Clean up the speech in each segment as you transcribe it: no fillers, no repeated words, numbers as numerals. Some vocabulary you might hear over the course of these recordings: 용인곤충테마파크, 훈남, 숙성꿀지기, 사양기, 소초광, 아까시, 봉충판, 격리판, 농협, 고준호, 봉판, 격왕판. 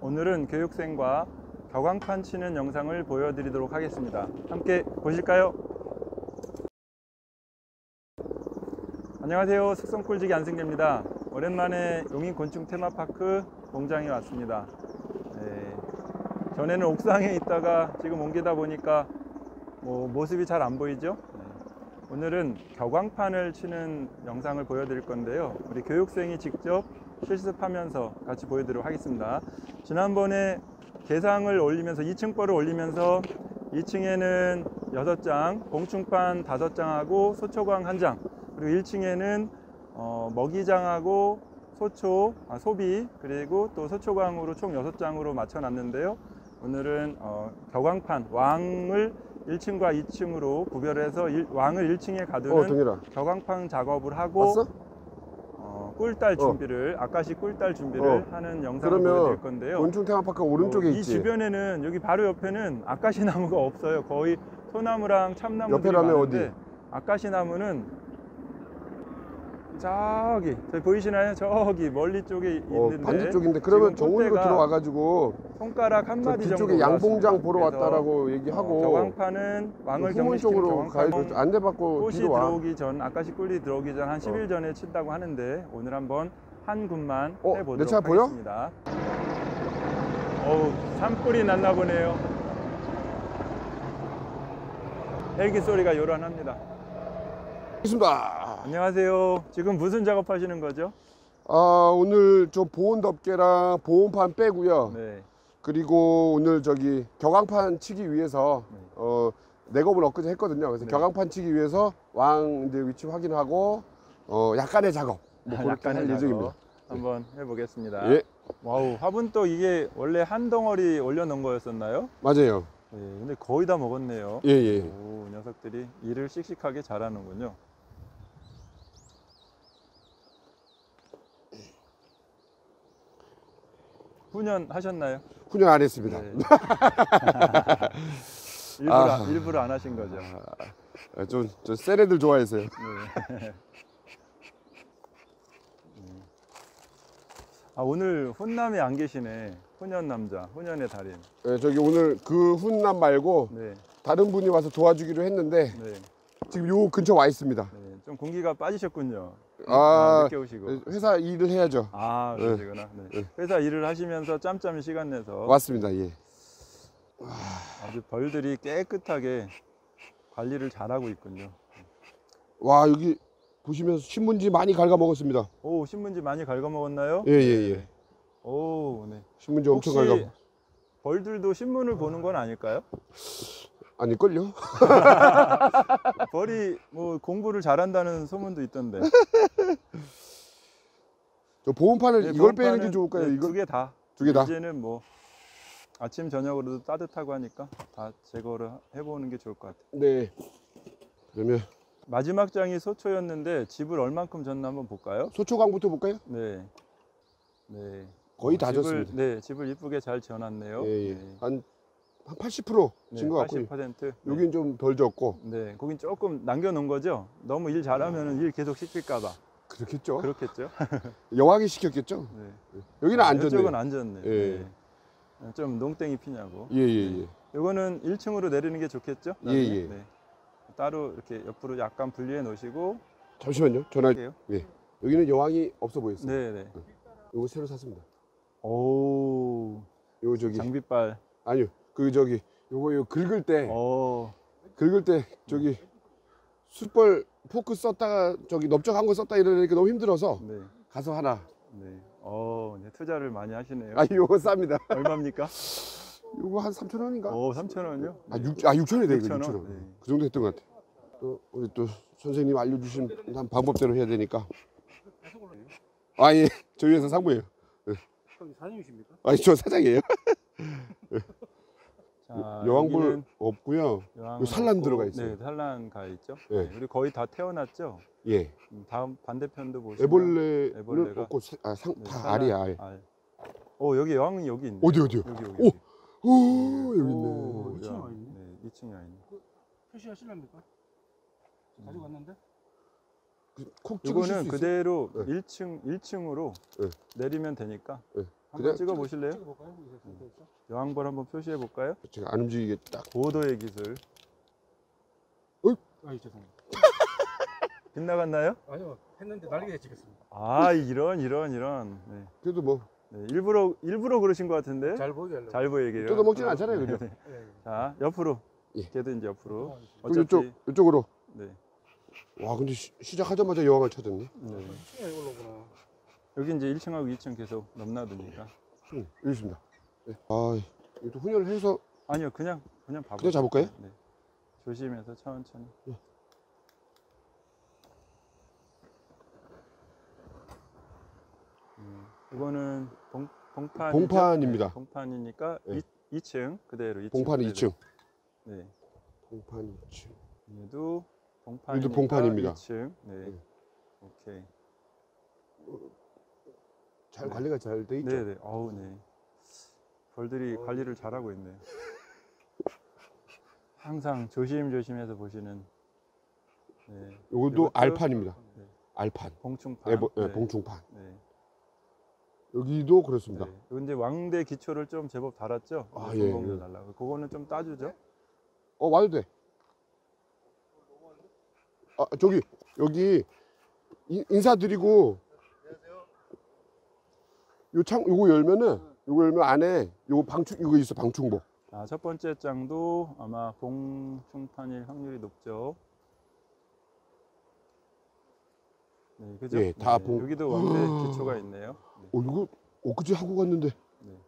오늘은 교육생과 격왕판 치는 영상을 보여드리도록 하겠습니다. 함께 보실까요? 안녕하세요. 숙성꿀지기 안승재입니다. 오랜만에 용인곤충테마파크 농장에 왔습니다. 전에는 옥상에 있다가 지금 옮기다 보니까 모습이 잘 안 보이죠? 오늘은 격왕판을 치는 영상을 보여드릴 건데요. 우리 교육생이 직접 실습하면서 같이 보여드리도록 하겠습니다. 지난번에 개상을 올리면서 2층 벌을 올리면서 2층에는 6장, 봉충판 5장하고 소초광 1장, 그리고 1층에는 먹이장하고 소비, 그리고 또 소초광으로 총 6장으로 맞춰놨는데요. 오늘은 격왕판 왕을 1층과 2층으로 구별해서 왕을 1층에 가두는 격왕판 작업을 하고 왔어? 꿀달 준비를 아까시 꿀달 준비를 하는 영상을 보여드릴 건데요. 곤충테마파크 오른쪽에 있지. 이 주변에는 여기 바로 옆에는 아까시 나무가 없어요. 거의 소나무랑 참나무들이 많은데 어디? 아까시 나무는 저기 보이시나요? 저기 멀리 쪽에 있는데 반대쪽인데 그러면 정원으로 들어와가지고 손가락 한 마디 정도 뒤쪽에 양봉장 보러 왔다라고 얘기하고 격왕판은 왕을 격리시키고 안내받고 꽃이 들어오기 전 아까시 꿀이 들어오기 전 한 10일 전에 친다고 하는데 오늘 한번 한 군만 해보도록 내 차 하겠습니다. 보여? 어우 산불이 났나 보네요. 헬기 소리가 요란합니다. 있습니다. 안녕하세요. 지금 무슨 작업하시는 거죠? 오늘 저 보온덮개랑 보온판 빼고요. 네. 그리고 오늘 저기 격왕판 치기 위해서 내검을 엊그제 했거든요. 그래서 격왕판 치기 위해서 왕 이제 위치 확인하고 약간의 작업, 약간의 작업 예정입니다. 한번 해보겠습니다. 예. 와우, 화분 또 이게 원래 한 덩어리 올려놓은 거였었나요? 맞아요. 예, 근데 거의 다 먹었네요. 예예. 오, 녀석들이 일을 씩씩하게 잘하는군요. 훈련하셨나요? 훈련 안 했습니다. 네. 일부러 안 하신 거죠? 좀 센 애들 좋아해서요. 네. 오늘 훈남이 안 계시네. 훈연 남자, 훈연의 달인. 네, 저기 오늘 그 훈남 말고 다른 분이 와서 도와주기로 했는데 지금 요 근처 와 있습니다. 네, 좀 공기가 빠지셨군요. 늦게 오시고. 회사 일을 해야죠. 아, 그러시구나. 네. 회사 일을 하시면서 짬짬이 시간 내서 왔습니다. 예. 아주 벌들이 깨끗하게 관리를 잘하고 있군요. 와, 여기 보시면서 신문지 많이 갉아먹었습니다. 오, 신문지 많이 갉아먹었나요? 예. 오, 네. 신문지 엄청 갉아먹었어요. 벌들도 신문을 보는 건 아닐까요? 아닐걸요? 벌이 공부를 잘한다는 소문도 있던데. 저 보온판을 이걸 빼는 게 좋을까요? 이걸? 두 개 다. 두 개 다. 이제는 아침 저녁으로도 따뜻하고 하니까 다 제거를 해보는 게 좋을 것 같아요. 네. 그러면 마지막 장이 소초였는데 집을 얼만큼 졌나 한번 볼까요? 소초광부터 볼까요? 네. 거의 다 졌습니다. 네, 집을 이쁘게 잘 지어놨네요. 예. 네. 한 80% 진 것 같고 80%. 여긴 좀 덜 졌고. 네, 거긴 조금 남겨놓은 거죠? 너무 일 잘하면 일 계속 시킬까 봐. 그렇겠죠. 여왕이 시켰겠죠? 네. 여기는 안 졌네요. 이쪽은 안 졌네요. 예. 네. 좀 농땡이 피냐고. 예. 요거는 1층으로 내리는 게 좋겠죠? 예. 네. 따로 이렇게 옆으로 약간 분리해 놓으시고. 잠시만요. 전화할게요. 예. 여기는 여왕이 없어 보였어요. 네. 요거 새로 샀습니다. 오. 요 저기 장비빨. 아니요. 그 저기 요거 긁을 때. 긁을 때 저기 숯벌 포크 썼다가 저기 넓적한 거 썼다 이러니까 너무 힘들어서 가서 하나. 네. 투자를 많이 하시네요. 요거 쌉니다. 얼마입니까? 요거 한 3,000원인가? 3,000원이요? 아 6,000원이 되겠네. 6,000원. 네. 그 정도 했던 것 같아. 또 우리 또 선생님 알려주신 방법대로 해야 되니까. 예. 저희 회사 상부예요. 네. 사장님이십니까? 저 사장이에요. 네. 여왕벌 없고요. 산란 들어가 있어요. 네, 산란 가 있죠. 네. 우리 거의 다 태어났죠. 예. 다음 반대편도 보시면 애벌레가 없고 다 알이야. 알. 여기 여왕은 여기 있네. 어디요? 여기 있네. 2층에 와 있네. 네, 2층에 와 있네. 표시하실랍니까? 가지고 왔는데? 이거는 그대로 1층으로 내리면 되니까. 한번 찍어 보실래요? 여왕벌 한번 표시해 볼까요? 제가 안 움직이게 딱. 고도의 기술. 아이 죄송합니다. 빗나갔나요? 아니요, 했는데 날개에 찍혔습니다. 아 이런. 네. 그래도 뭐. 네, 일부러 그러신 것 같은데. 잘 보이게 하려고. 잘 보이게. 뜯어먹지는 않잖아요, 그죠? 네. 자, 옆으로. 예. 걔도 이제 옆으로. 어차피... 이쪽으로. 네. 와, 근데 시작하자마자 여왕을 찾았네. 네. 여기 이제 1층하고 2층 계속 넘나드니까. 여기 있습니다. 네. 아, 이것도 훈련을 해서. 아니요, 그냥 봐볼까요? 그냥 잡을까요? 네. 조심해서 천천히. 네. 이거는 봉판입니다. 봉판이니까 네. 2층 그대로. 2층 봉판 그대로. 2층. 네. 봉판 2층. 얘도 봉판입니다. 2층. 네. 네. 오케이. 잘 관리가 잘 돼 있죠? 네네. 어우 네. 벌들이 관리를 잘하고 있네요. 항상 조심해서 보시는. 네. 이것도 알판입니다. 네. 알판. 봉충판. 네. 봉충판. 네. 여기도 그렇습니다. 네. 근데 왕대 기초를 좀 제법 달았죠? 아, 예. 그거는 좀 따주죠? 와도 돼. 아, 저기, 여기 인사드리고. 안녕하세요. 요거 열면은, 요거 열면 안에 요거 이거 있어, 방충복. 아, 첫 번째 장도 아마 봉충판일 확률이 높죠. 네, 그죠? 네, 다 네, 여기도 왕대 기초가 있네요. 네. 이거 엊그제 하고 갔는데 네.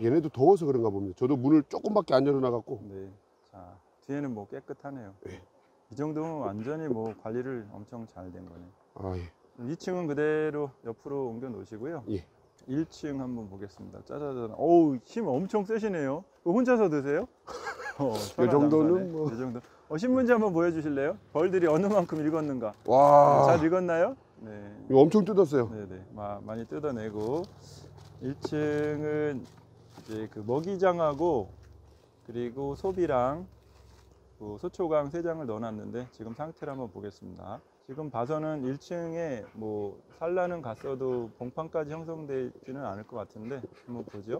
얘네도 더워서 그런가 봅니다. 저도 문을 조금밖에 안 열어놔갖고. 네, 자 뒤에는 뭐 깨끗하네요. 네. 이 정도면 완전히 뭐 관리를 엄청 잘 된 거네요. 아 예. 2층은 그대로 옆으로 옮겨 놓으시고요. 예. 1층 한번 보겠습니다. 짜자잔. 어우 힘 엄청 세시네요. 혼자서 드세요? 이 정도는 뭐. 이 정도. 신문지 한번 보여주실래요? 벌들이 어느 만큼 읽었는가. 와. 잘 읽었나요? 네. 이거 엄청 뜯었어요. 네네. 많이 뜯어내고. 1층은 이제 그 먹이장하고 그리고 소비랑 그 소초광 3장을 넣어놨는데 지금 상태를 한번 보겠습니다. 지금 봐서는 1층에 뭐 산란은 갔어도 봉판까지 형성되지는 않을 것 같은데 한번 보죠.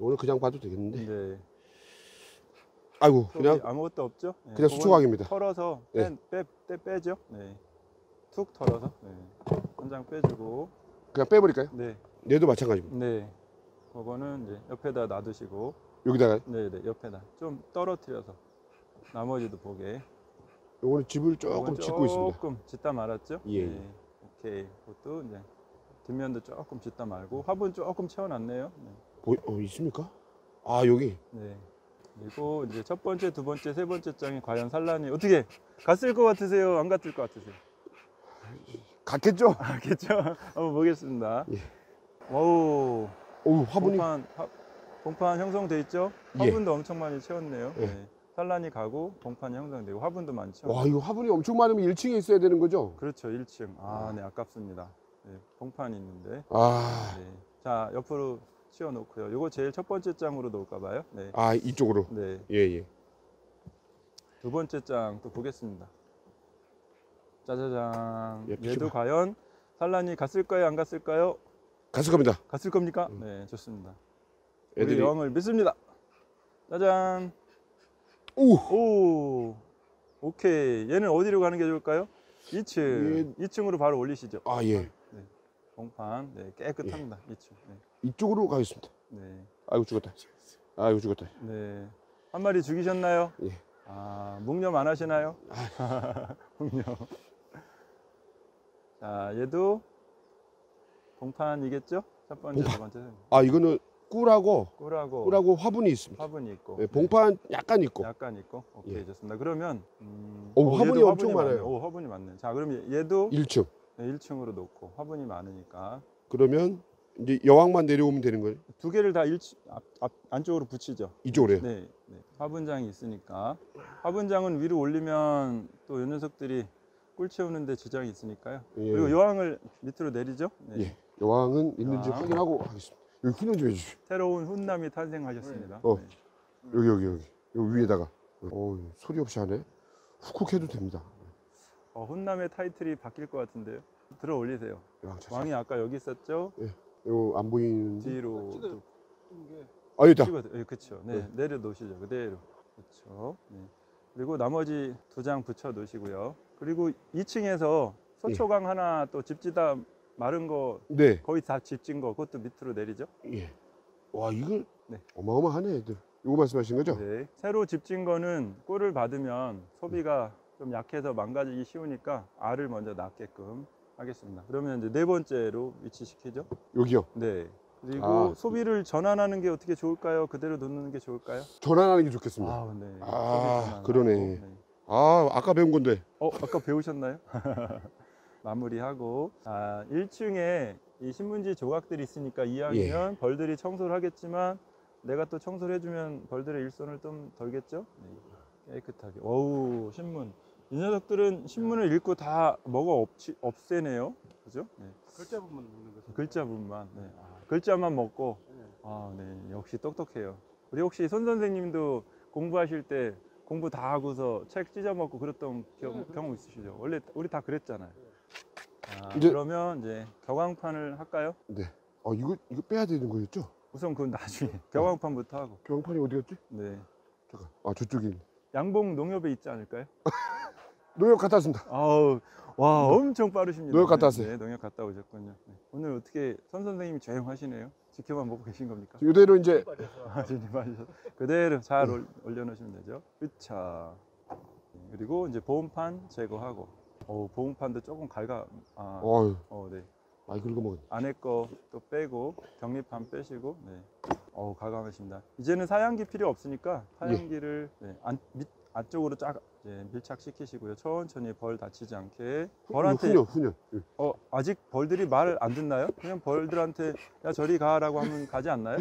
오늘 그냥 봐도 되겠는데. 네. 아이고 그냥 아무것도 없죠. 네, 그냥 수초광입니다. 털어서 빼죠. 네. 툭 털어서 네. 한 장 빼주고. 그냥 빼버릴까요? 네. 얘도 마찬가지입니다. 네. 그거는 이제 옆에다 놔두시고. 여기다가? 네네 옆에다 좀 떨어뜨려서 나머지도 보게. 요거는 집을 조금 짓고 있습니다. 조금 짓다 말았죠? 예. 네. 오케이. 그것도 이제 뒷면도 조금 짓다 말고 화분 조금 채워놨네요. 네. 있습니까? 아 여기. 네. 그리고 이제 첫 번째, 두 번째, 세 번째 장이 과연 산란이 어떻게 갔을 것 같으세요? 안 갔을 것 같으세요? 갔겠죠? 갔겠죠. 한번 보겠습니다. 예. 오우. 오 화분이. 봉판 형성돼 있죠? 화분도 예. 엄청 많이 채웠네요. 예. 네. 산란이 가고 봉판이 형성되고 화분도 많죠. 와 이거 화분이 엄청 많으면 1층에 있어야 되는 거죠? 그렇죠, 1층. 아, 네 아깝습니다. 네, 봉판이 있는데. 아. 네. 자 옆으로. 치워 놓고요. 요거 제일 첫 번째 장으로 놓을까 봐요. 네. 아, 이쪽으로. 네. 예, 예. 두 번째 장 또 보겠습니다. 짜자잔. 예, 얘도 과연 산란이 갔을까요? 안 갔을까요? 갔을 겁니다. 갔을 겁니까? 네, 좋습니다. 우리 여왕을 믿습니다. 짜잔. 오. 오케이. 얘는 어디로 가는 게 좋을까요? 2층. 예. 2층으로 바로 올리시죠. 아, 예. 네. 봉판. 네, 깨끗합니다. 예. 2층. 네. 이쪽으로 가겠습니다. 네. 아이고 죽었다. 아이고 죽었다. 네. 한 마리 죽이셨나요? 예. 아 묵념 안 하시나요? 묵념. 자 얘도 봉판이겠죠? 첫 번째, 두 번째. 아 이거는 꿀하고 화분이 있습니다. 화분이 있고. 네, 봉판 네. 약간 있고. 오케이 예. 좋습니다. 그러면 화분이 엄청 많아요. 오 화분이 많네. 자 그럼 얘도 1층. 네, 1층으로 놓고 화분이 많으니까. 그러면 이제 여왕만 내려오면 되는 거예요? 두 개를 다 안쪽으로 붙이죠. 이쪽으로요? 네, 네. 화분장이 있으니까. 화분장은 위로 올리면 또 요 녀석들이 꿀 채우는데 지장이 있으니까요. 예. 그리고 여왕을 밑으로 내리죠? 네. 예. 여왕은 있는지 확인하고 하겠습니다. 여기 훈련 좀 해주십시오. 새로운 훈남이 탄생하셨습니다. 네. 여기 위에다가. 소리 없이 하네. 훅훅 해도 됩니다. 훈남의 타이틀이 바뀔 것 같은데요. 들어 올리세요. 왕이 아까 여기 있었죠? 예. 이거 안 보이는 뒤로. 아, 여기다. 예, 그렇죠. 네, 네. 내려 놓으시죠. 그대로. 그렇죠. 네. 그리고 나머지 두 장 붙여 놓으시고요. 그리고 2층에서 소초광 예. 하나 또 집지다 마른 거 네. 거의 다 집진 거 그것도 밑으로 내리죠. 예. 와, 이거 네. 어마어마하네, 애들. 이거 말씀하신 거죠? 네. 새로 집진 거는 꿀을 받으면 소비가 좀 약해서 망가지기 쉬우니까 알을 먼저 낳게끔 하겠습니다. 그러면 이제 네 번째로 위치시키죠. 여기요? 네. 그리고 소비를 전환하는 게 어떻게 좋을까요? 그대로 놓는 게 좋을까요? 전환하는 게 좋겠습니다. 네. 그러네. 네. 아까 배운 건데. 아까 배우셨나요? 마무리하고 1층에 이 신문지 조각들이 있으니까 이왕이면 예. 벌들이 청소를 하겠지만 내가 또 청소를 해주면 벌들의 일손을 좀 덜겠죠? 네. 깨끗하게. 어우, 신문. 이 녀석들은 신문을 읽고 다 없애네요. 그죠? 네. 글자분만 먹는 거죠? 글자분만. 네. 글자만 먹고. 네. 네. 역시 똑똑해요. 우리 혹시 손 선생님도 공부하실 때 공부 다 하고서 책 찢어먹고 그랬던 경우 있으시죠? 원래 우리 다 그랬잖아요. 이제... 그러면 이제 격왕판을 할까요? 네. 이거 빼야 되는 거였죠? 우선 그건 나중에. 격왕판부터 하고. 격왕판이 어디 갔지? 네. 잠깐. 저쪽에 있네. 양봉 농협에 있지 않을까요? 농협 갔다 왔습니다. 와, 엄청 빠르십니다. 농협 갔다 왔어요. 네, 농협 갔다 오셨군요. 네. 오늘 어떻게 선 선생님이 조용하시네요? 지켜만 보고 계신 겁니까? 이대로 이제 그대로 잘 올려놓으시면 되죠. 그쵸. 그리고 이제 보험판 제거하고. 보험판도 조금 네. 많이 긁어먹었네. 안에 거 또 빼고 격리판 빼시고. 네. 과감하십니다. 이제는 사양기 필요 없으니까 사양기를 예. 네, 안쪽으로 쫙 밀착시키시고요. 천천히 벌 다치지 않게. 벌한테 훈련. 아직 벌들이 말을 안 듣나요? 그냥 벌들한테 야 저리 가라고 하면 가지 않나요?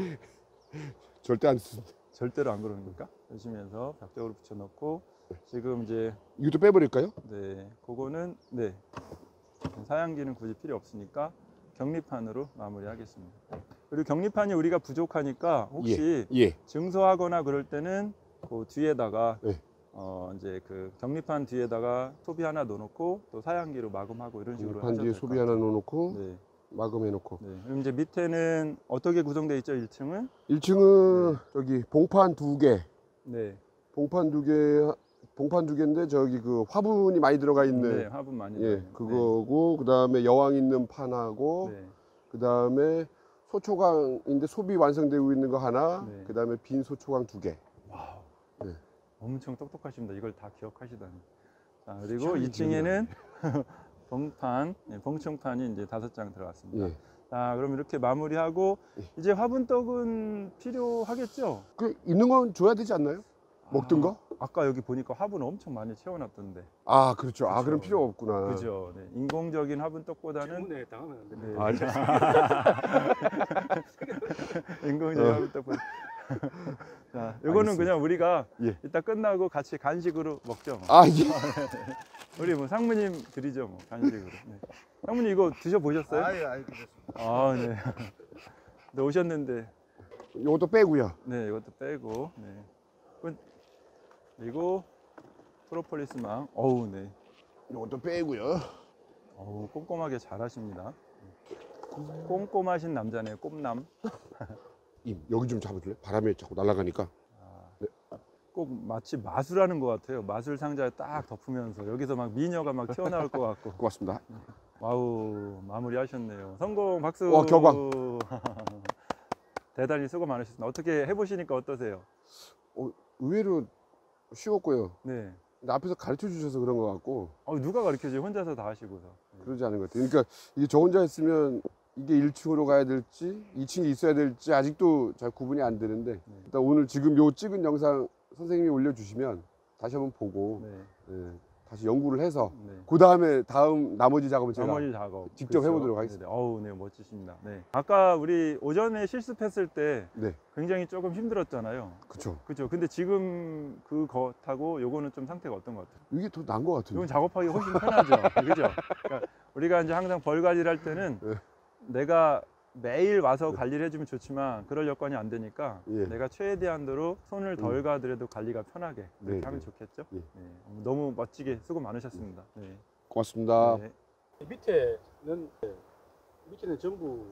절대 안 듣습니다. 절대로 안 그러는 겁니까? 열심히 해서 벽적으로 붙여놓고 지금 이제 이것도 빼버릴까요? 네, 그거는 네 사양기는 굳이 필요 없으니까 격리판으로 마무리하겠습니다. 그리고 격리판이 우리가 부족하니까 혹시 증소하거나 그럴 때는 그 뒤에다가 이제 그 격리판 뒤에다가 소비 하나 넣어놓고 또 사양기로 마감하고 이런 식으로 격리판 뒤에 소비 하나 넣어놓고 네. 마감해놓고. 네. 그럼 이제 밑에는 어떻게 구성되어 있죠? 1층은? 1층은 네. 저기 봉판 2개. 네. 봉판 두 개인데 저기 그 화분이 많이 들어가 있는. 네, 화분 많이. 예, 그거고 네. 그 다음에 여왕 있는 판하고 네. 그 다음에 소초광인데 소비 완성되고 있는 거 하나. 네. 그 다음에 빈 소초광 2개. 와우. 네. 엄청 똑똑하십니다. 이걸 다 기억하시다니. 자, 그리고 2층에는 봉판, 봉충판이 이제 5장 들어갔습니다. 예. 자, 그럼 이렇게 마무리하고 이제 화분떡은 필요하겠죠? 있는 건 줘야 되지 않나요? 먹던 거? 아까 여기 보니까 화분 엄청 많이 채워놨던데. 그렇죠. 그렇죠. 그럼 필요 없구나. 그렇죠. 네. 인공적인 화분떡보다는 네. 인공적인 화분떡보다. 자, 요거는 그냥 우리가 이따 끝나고 같이 간식으로 먹죠. 예. 우리 뭐 상무님 드리죠, 뭐 간식으로. 네. 상무님 이거 드셔 보셨어요? 예, 드셨습니다. 네. 근데 오셨는데 요것도 빼고요. 네, 이것도 빼고. 네. 그리고 프로폴리스망. 네. 요것도 빼고요. 꼼꼼하게 잘 하십니다. 꼼꼼하신 남자네요, 꼼남. 여기 좀 잡아줄래? 바람에 자꾸 날아가니까. 네. 꼭 마치 마술하는 것 같아요. 마술 상자에 딱 덮으면서 여기서 막 미녀가 막 튀어나올 것 같고. 고맙습니다. 와우, 마무리하셨네요. 성공, 박수. 격왕. 대단히 수고 많으셨습니다. 어떻게 해보시니까 어떠세요? 의외로 쉬웠고요. 네. 근데 앞에서 가르쳐 주셔서 그런 것 같고. 누가 가르쳐줘요? 혼자서 다 하시고서. 그러지 않은 것 같아요. 그러니까 이게 저 혼자 했으면 이게 1층으로 가야 될지 2층에 있어야 될지 아직도 잘 구분이 안 되는데 일단 오늘 지금 요 찍은 영상 선생님이 올려주시면 다시 한번 보고 다시 연구를 해서 그 다음에 나머지 작업은 제가 직접 그렇죠. 해보도록 하겠습니다. 네, 멋지십니다. 네. 아까 우리 오전에 실습했을 때 굉장히 조금 힘들었잖아요. 그렇죠. 근데 지금 그것하고 요거는 좀 상태가 어떤 것 같아요? 이게 더 나은 것 같아요. 이건 작업하기 훨씬 편하죠. 그죠? 그러니까 우리가 이제 항상 벌 관리를 할 때는 내가 매일 와서 관리를 해주면 좋지만 그럴 여건이 안 되니까 예. 내가 최대한으로 손을 덜 가더라도 관리가 편하게 그렇게 하면 좋겠죠. 예. 네. 너무 멋지게 수고 많으셨습니다. 네. 고맙습니다. 네. 밑에는 전부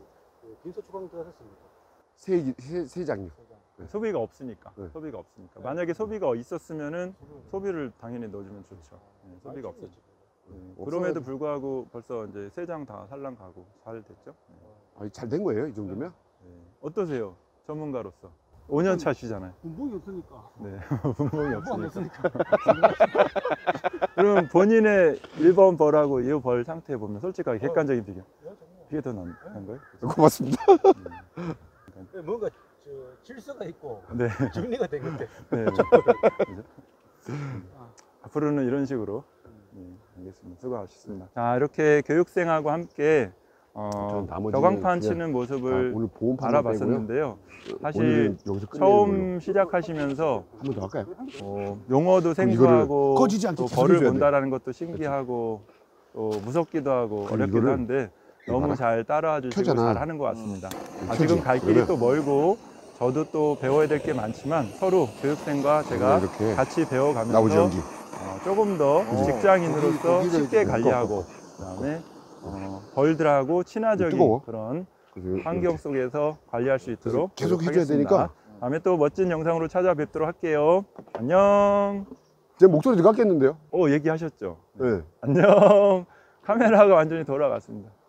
빈소초광 들어갔습니다. 세장요. 네. 소비가 없으니까. 네. 소비가 없으니까. 네. 만약에 소비가 있었으면은 소비를 당연히 넣어주면 좋죠. 네. 소비가 없었죠. 네. 그럼에도 불구하고 벌써 이제 세 장 다 산란 가고 잘 됐죠. 네. 아니 잘 된 거예요, 이 정도면? 네. 네. 어떠세요, 전문가로서? 5년 차시잖아요. 분봉이 없으니까. 네, 분봉이 없으니까. 그럼 본인의 1번 벌하고 2번 벌 상태 보면 솔직하게 객관적인 비교. 이게 더 나은 거예요? 고맙습니다. 네. 뭔가 질서가 있고 네. 정리가 된 건데. 네. 앞으로는 이런 식으로. 네, 알겠습니다. 수고하셨습니다. 자, 이렇게 교육생하고 함께 격왕판 치는 모습을 오늘 알아봤었는데요. 사실 처음 시작하시면서 용어도 생소하고 또 벌을 본다라는 것도 신기하고 또 무섭기도 하고 어렵기도 한데 너무 잘 따라와 주시고 잘 하는 것 같습니다. 지금 갈 길이 또 멀고 저도 또 배워야 될 게 많지만 서로 교육생과 제가 같이 배워가면서 조금 더 직장인으로서 쉽게 관리하고 그다음에 벌들하고 친화적인 그런 환경 속에서 관리할 수 있도록 계속 해줘야 되니까 다음에 또 멋진 영상으로 찾아뵙도록 할게요. 안녕. 제 목소리 들어갔겠는데요? 얘기하셨죠? 네. 안녕. 카메라가 완전히 돌아갔습니다.